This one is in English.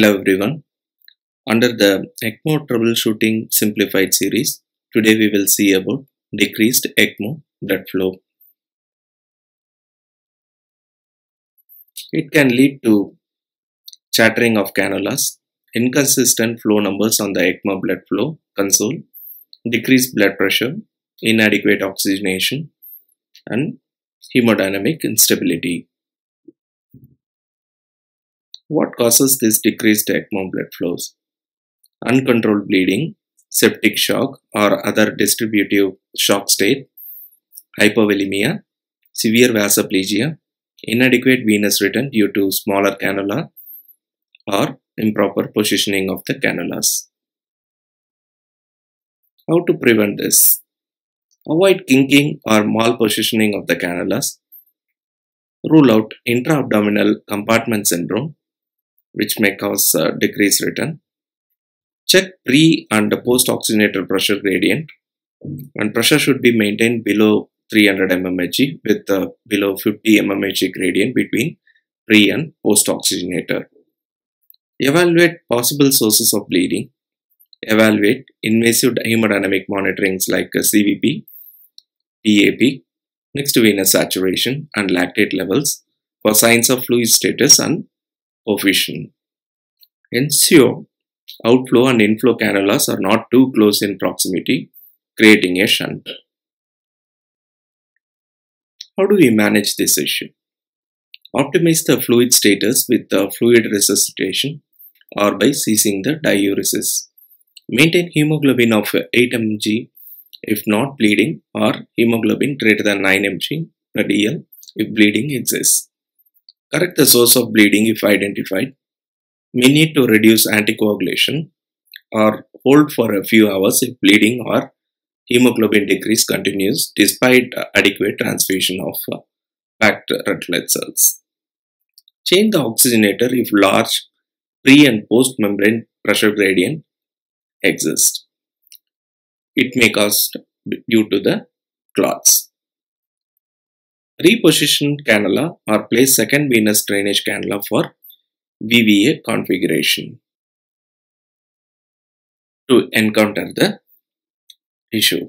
Hello everyone. Under the ECMO troubleshooting simplified series, today we will see about decreased ECMO blood flow. It can lead to chattering of cannulas, inconsistent flow numbers on the ECMO blood flow console, decreased blood pressure, inadequate oxygenation, and hemodynamic instability. What causes this decreased ECMO blood flows? Uncontrolled bleeding, septic shock or other distributive shock state, hypovolemia, severe vasoplegia, inadequate venous return due to smaller cannula or improper positioning of the cannulas. How to prevent this? Avoid kinking or malpositioning of the cannulas. Rule out intra-abdominal compartment syndrome, which may cause decreased return. Check pre- and post-oxygenator pressure gradient, and pressure should be maintained below 300 mmHg with below 50 mmHg gradient between pre- and post-oxygenator. Evaluate possible sources of bleeding. Evaluate invasive hemodynamic monitorings like CVP, PAP, next to venous saturation and lactate levels for signs of fluid status and perfusion. Ensure outflow and inflow cannulas are not too close in proximity, creating a shunt. How do we manage this issue? Optimize the fluid status with the fluid resuscitation or by ceasing the diuresis. Maintain hemoglobin of 8 mg if not bleeding, or hemoglobin greater than 9 mg per dl if bleeding exists. Correct the source of bleeding if identified. May need to reduce anticoagulation or hold for a few hours if bleeding or hemoglobin decrease continues despite adequate transfusion of packed red blood cells. Change the oxygenator if large pre- and post-membrane pressure gradient exists. It may cause due to the clots. Reposition cannula or place second venous drainage cannula for VVA configuration to encounter the issue.